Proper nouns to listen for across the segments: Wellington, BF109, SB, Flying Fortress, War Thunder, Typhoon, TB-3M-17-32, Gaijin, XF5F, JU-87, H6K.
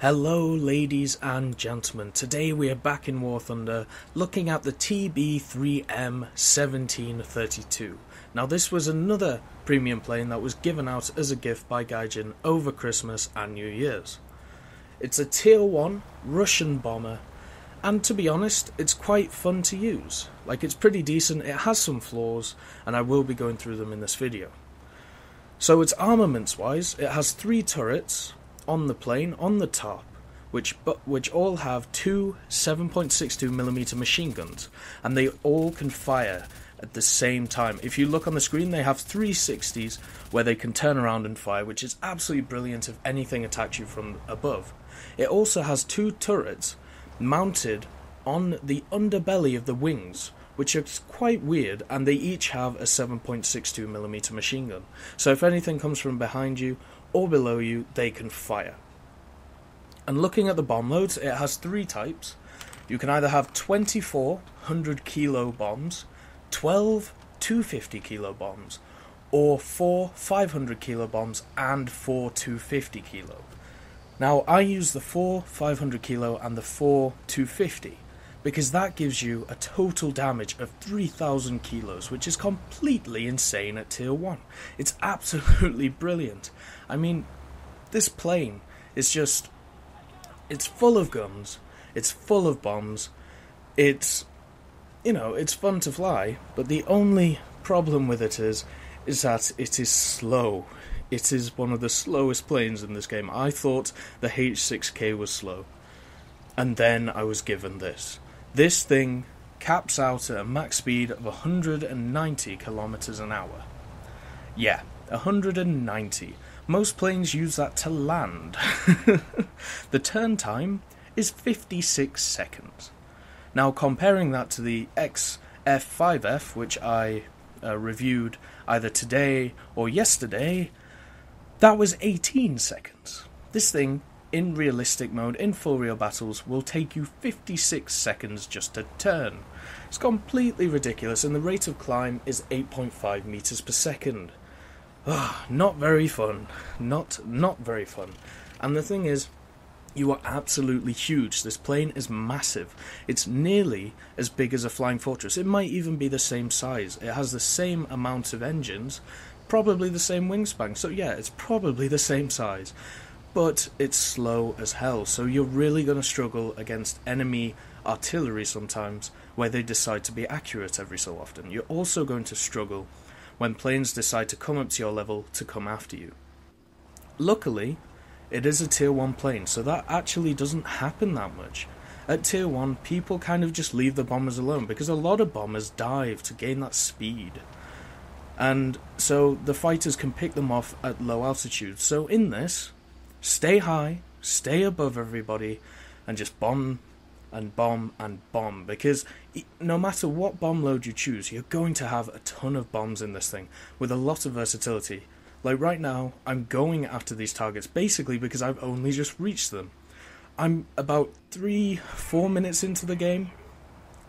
Hello ladies and gentlemen, today we are back in War Thunder looking at the TB-3M-17-32. Now this was another premium plane that was given out as a gift by Gaijin over Christmas and New Year's. It's a tier 1 Russian bomber, and to be honest it's quite fun to use. Like, it's pretty decent, it has some flaws and I will be going through them in this video. So it's armaments wise, it has 3 turrets on the plane on the top, which all have 2 7.62mm machine guns, and they all can fire at the same time. If you look on the screen, they have 360s where they can turn around and fire, which is absolutely brilliant if anything attacks you from above. It also has 2 turrets mounted on the underbelly of the wings, which is quite weird, and they each have a 7.62mm machine gun, so if anything comes from behind you or below you, they can fire. And looking at the bomb loads, it has 3 types. You can either have 24 100-kilo bombs, 12 250-kilo bombs, or 4 500-kilo bombs and 4 250-kilo. Now I use the 4 500-kilo and the 4 250 because that gives you a total damage of 3,000 kilos, which is completely insane at tier 1. It's absolutely brilliant. I mean, this plane is just, it's full of guns, it's full of bombs, it's, you know, it's fun to fly, but the only problem with it is that it is slow. It is one of the slowest planes in this game. I thought the H6K was slow, and then I was given this. This thing caps out at a max speed of 190 kilometers an hour. Yeah, 190. Most planes use that to land. The turn time is 56 seconds. Now comparing that to the XF5F, which I reviewed either today or yesterday, that was 18 seconds. This thing, in realistic mode, in full real battles, will take you 56 seconds just to turn. It's completely ridiculous, and the rate of climb is 8.5 meters per second. Oh, not very fun. Not very fun. And the thing is, you are absolutely huge. This plane is massive. It's nearly as big as a Flying Fortress. It might even be the same size. It has the same amount of engines, probably the same wingspan. So yeah, it's probably the same size. But it's slow as hell, so you're really going to struggle against enemy artillery sometimes, where they decide to be accurate every so often. You're also going to struggle when planes decide to come up to your level to come after you. Luckily, it is a tier 1 plane, so that actually doesn't happen that much. At tier 1, people kind of just leave the bombers alone, because a lot of bombers dive to gain that speed. And so the fighters can pick them off at low altitude. So in this, stay high, stay above everybody, and just bomb and bomb and bomb, because no matter what bomb load you choose, you're going to have a ton of bombs in this thing with a lot of versatility. Like right now, I'm going after these targets basically because I've only just reached them. I'm about 3-4 minutes into the game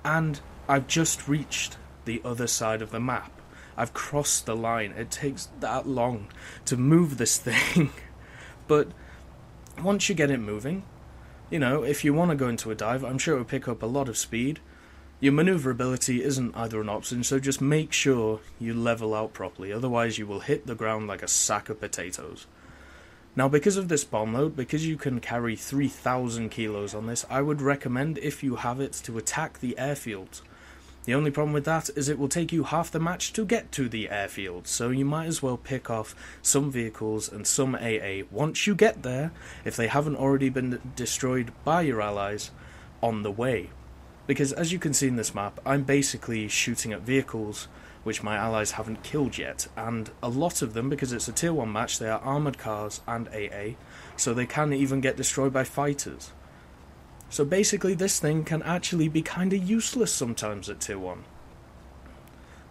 and I've just reached the other side of the map. I've crossed the line. It takes that long to move this thing. But once you get it moving, you know, if you want to go into a dive, I'm sure it will pick up a lot of speed. Your maneuverability isn't either an option, so just make sure you level out properly, otherwise you will hit the ground like a sack of potatoes. Now because of this bomb load, because you can carry 3,000 kilos on this, I would recommend, if you have it, to attack the airfield. The only problem with that is it will take you half the match to get to the airfield, so you might as well pick off some vehicles and some AA once you get there, if they haven't already been destroyed by your allies on the way. Because as you can see in this map, I'm basically shooting at vehicles which my allies haven't killed yet, and a lot of them, because it's a tier 1 match, they are armoured cars and AA, so they can even get destroyed by fighters. So basically this thing can actually be kinda useless sometimes at tier 1.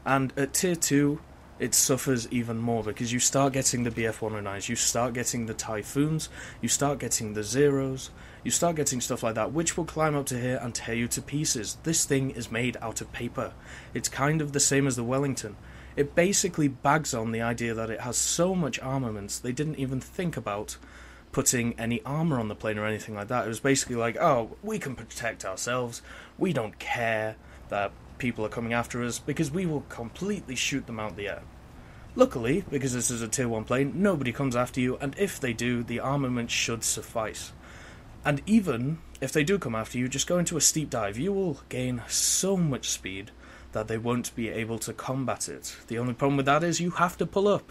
And at tier 2 it suffers even more, because you start getting the BF109s, you start getting the Typhoons, you start getting the Zeros, you start getting stuff like that which will climb up to here and tear you to pieces. This thing is made out of paper. It's kind of the same as the Wellington. It basically bags on the idea that it has so much armaments they didn't even think about putting any armor on the plane or anything like that. It was basically like, oh, we can protect ourselves. We don't care that people are coming after us because we will completely shoot them out the air. Luckily, because this is a Tier 1 plane, nobody comes after you, and if they do, the armament should suffice. And even if they do come after you, just go into a steep dive. You will gain so much speed that they won't be able to combat it. The only problem with that is you have to pull up.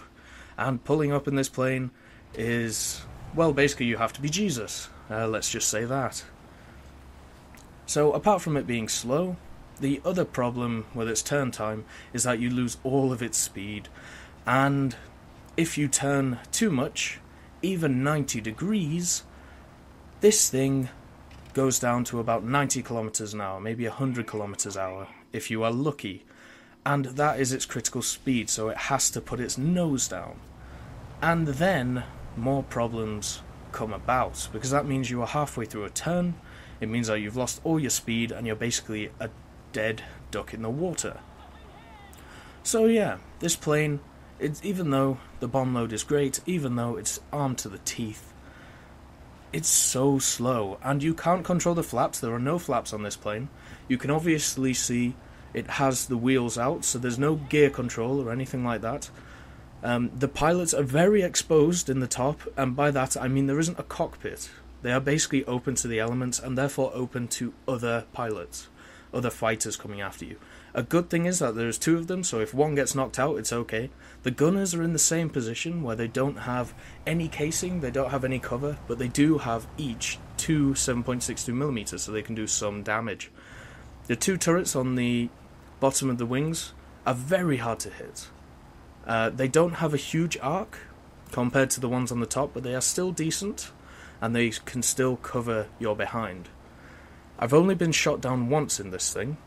And pulling up in this plane is, well, basically you have to be Jesus. Let's just say that. So apart from it being slow, the other problem with its turn time is that you lose all of its speed. And if you turn too much, even 90 degrees, this thing goes down to about 90 kilometers an hour, maybe 100 kilometers an hour, if you are lucky. And that is its critical speed, so it has to put its nose down. And then more problems come about, because that means you are halfway through a turn, it means that you've lost all your speed, and you're basically a dead duck in the water. So yeah, this plane, even though the bomb load is great, even though it's armed to the teeth, it's so slow, and you can't control the flaps. There are no flaps on this plane. You can obviously see it has the wheels out, so there's no gear control or anything like that. The pilots are very exposed in the top, and by that I mean there isn't a cockpit. They are basically open to the elements, and therefore open to other pilots, other fighters coming after you. A good thing is that there's two of them, so if one gets knocked out, it's okay. The gunners are in the same position, where they don't have any casing, they don't have any cover, but they do have each two 7.62mm, so they can do some damage. The two turrets on the bottom of the wings are very hard to hit. They don't have a huge arc compared to the ones on the top, but they are still decent, and they can still cover your behind. I've only been shot down once in this thing,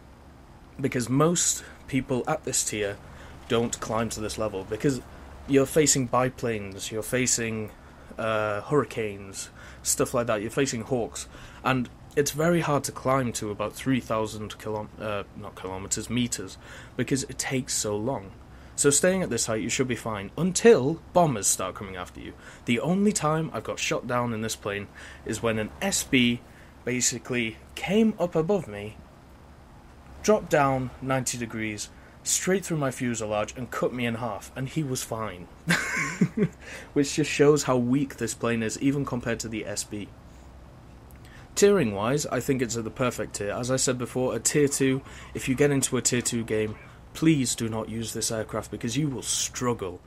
because most people at this tier don't climb to this level, because you're facing biplanes, you're facing hurricanes, stuff like that, you're facing hawks, and it's very hard to climb to about 3,000 meters, because it takes so long. So staying at this height, you should be fine, until bombers start coming after you. The only time I've got shot down in this plane is when an SB basically came up above me, dropped down 90 degrees, straight through my fuselage, and cut me in half, and he was fine. Which just shows how weak this plane is, even compared to the SB. Tiering-wise, I think it's at the perfect tier. As I said before, a Tier 2, if you get into a Tier 2 game, please do not use this aircraft, because you will struggle.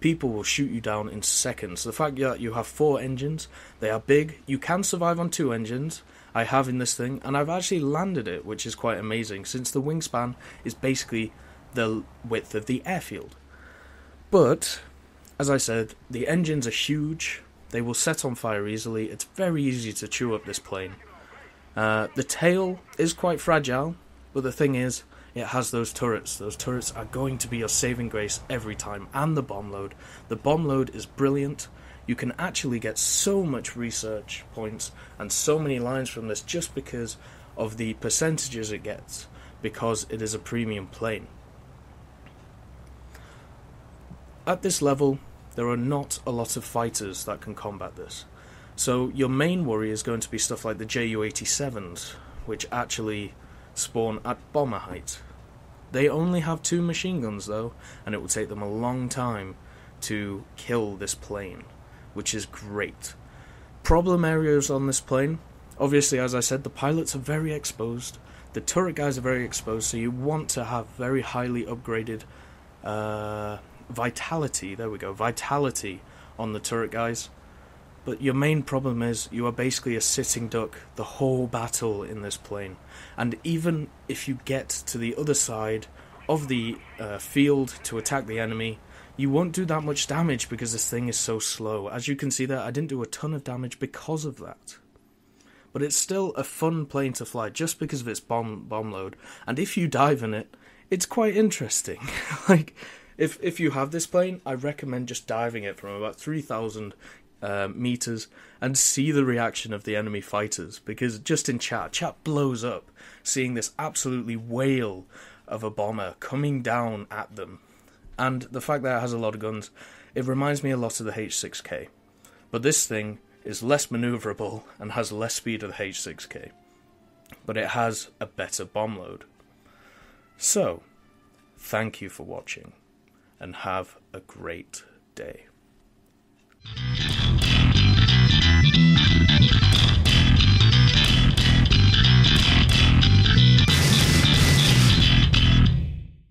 People will shoot you down in seconds. The fact that you have 4 engines, they are big, you can survive on 2 engines, I have in this thing, and I've actually landed it, which is quite amazing, since the wingspan is basically the width of the airfield. But, as I said, the engines are huge, they will set on fire easily, it's very easy to chew up this plane. The tail is quite fragile, but the thing is, it has those turrets. Those turrets are going to be your saving grace every time, and the bomb load. The bomb load is brilliant. You can actually get so much research points and so many lines from this just because of the percentages it gets, because it is a premium plane. At this level, there are not a lot of fighters that can combat this. So your main worry is going to be stuff like the JU-87s, which actually spawn at bomber height. They only have 2 machine guns though, and it will take them a long time to kill this plane, which is great. Problem areas on this plane, obviously as I said, the pilots are very exposed, the turret guys are very exposed, so you want to have very highly upgraded vitality, there we go, vitality on the turret guys. But your main problem is you are basically a sitting duck the whole battle in this plane. And even if you get to the other side of the field to attack the enemy, you won't do that much damage because this thing is so slow. As you can see there, I didn't do a ton of damage because of that. But it's still a fun plane to fly just because of its bomb load. And if you dive in it, it's quite interesting. Like, if you have this plane, I recommend just diving it from about 3,000 meters and see the reaction of the enemy fighters, because just in chat blows up seeing this absolutely whale of a bomber coming down at them. And the fact that it has a lot of guns, it reminds me a lot of the H6K, but this thing is less manoeuvrable and has less speed of the H6K, but it has a better bomb load. So, thank you for watching, and have a great day.